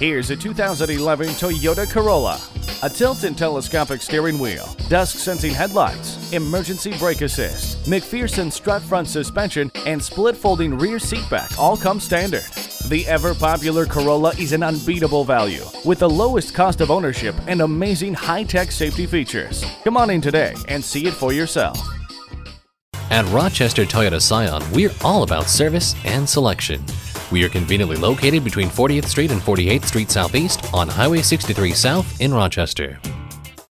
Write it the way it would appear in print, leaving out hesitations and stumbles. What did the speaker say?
Here's a 2011 Toyota Corolla. A tilt and telescopic steering wheel, dusk-sensing headlights, emergency brake assist, McPherson strut front suspension, and split-folding rear seatback all come standard. The ever-popular Corolla is an unbeatable value, with the lowest cost of ownership and amazing high-tech safety features. Come on in today and see it for yourself. At Rochester Toyota Scion, we're all about service and selection. We are conveniently located between 40th Street and 48th Street Southeast on Highway 63 South in Rochester.